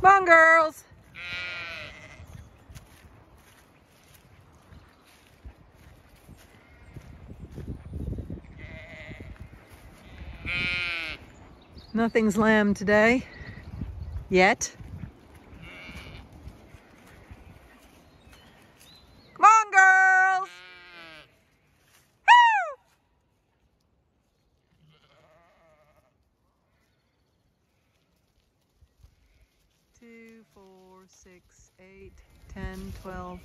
Come on, girls. Nothing's lamb today, yet. Come on, girls. Woo! 2, 4, 6, 8, 10, 12.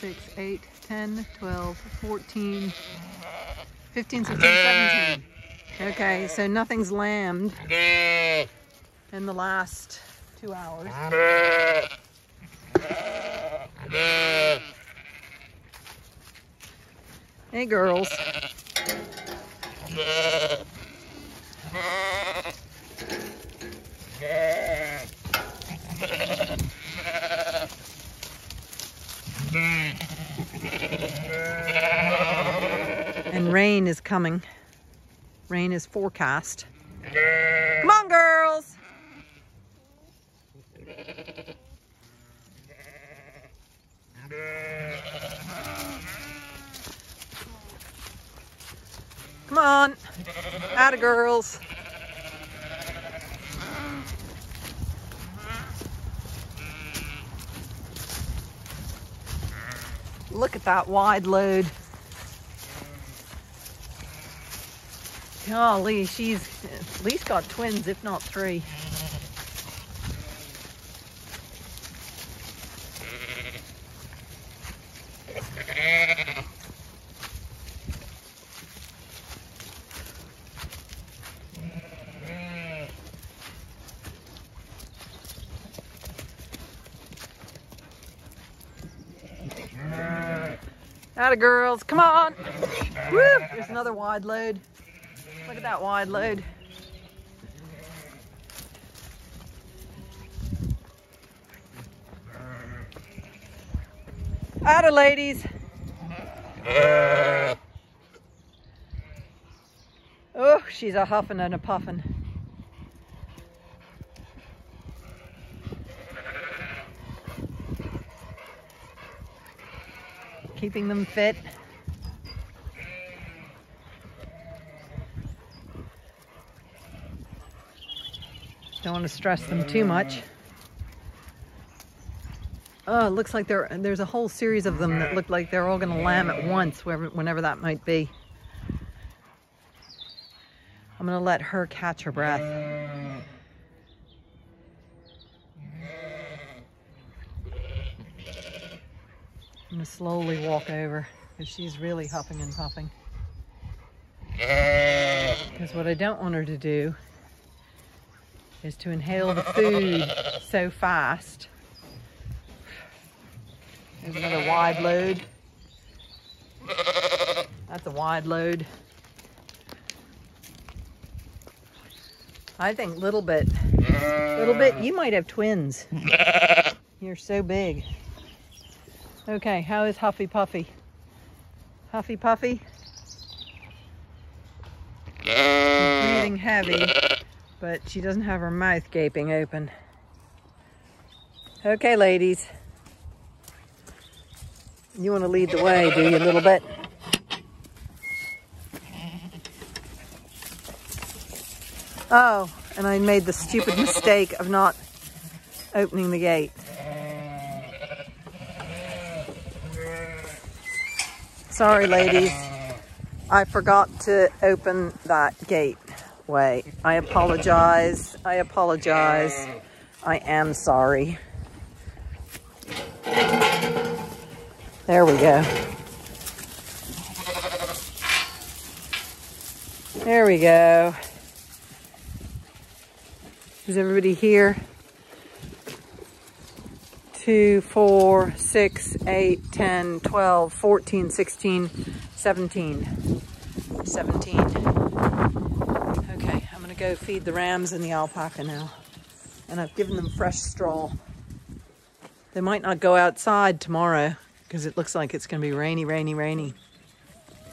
Six, 8, 10, 12, 14, 15, 16, 17. Okay, so nothing's lambed in the last 2 hours. Hey, girls. And rain is coming. Rain is forecast. Come on, girls. Come on. Atta girls. Look at that wide load. Golly, she's at least got twins, if not 3. Atta girls, come on. Woo, there's another wide load. Look at that wide load. Atta ladies. Oh, she's a huffing and a puffing. Keeping them fit. Don't want to stress them too much. Oh, it looks like there's a whole series of them that look like they're all going to lamb at once, whenever that might be. I'm going to let her catch her breath. I'm going to slowly walk over because she's really huffing and puffing. Because what I don't want her to do is to inhale the food so fast. There's another wide load. That's a wide load. I think little bit, you might have twins. You're so big. Okay, how is Huffy Puffy? Huffy Puffy? She's breathing heavy, but she doesn't have her mouth gaping open. Okay, ladies. You want to lead the way, do you, a little bit? Oh, and I made the stupid mistake of not opening the gate. Sorry, ladies, I forgot to open that gateway. I apologize. I apologize. I am sorry. There we go. There we go. Is everybody here? 2, 4, 6, 8, 10, 12, 14, 16, 17. 17. Okay, I'm going to go feed the rams and the alpaca now. And I've given them fresh straw. They might not go outside tomorrow because it looks like it's going to be rainy, rainy, rainy.